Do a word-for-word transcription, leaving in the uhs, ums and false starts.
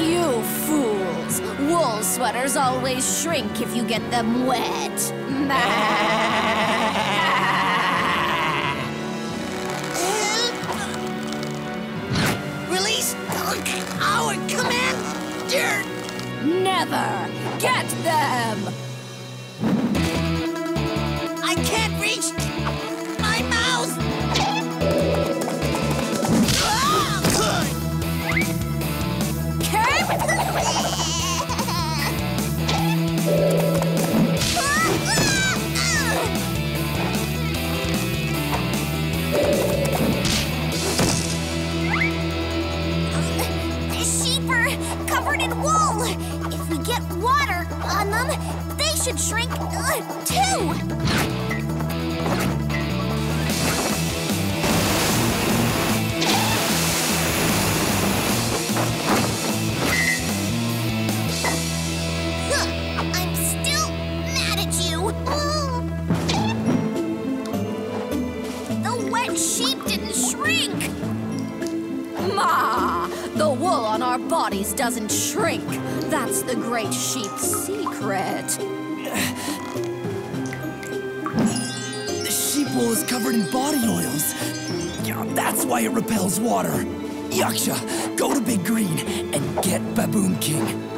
You fools! Wool sweaters always shrink if you get them wet. Release our commander! Never! Get them! I can't reach my mouth! Should shrink uh, too. I'm still mad at you. The wet sheep didn't shrink. Ma, the wool on our bodies doesn't shrink. That's the great sheep's secret. The sheep wool is covered in body oils. Yeah, that's why it repels water. Yaksha, go to Big Green and get Baboon King.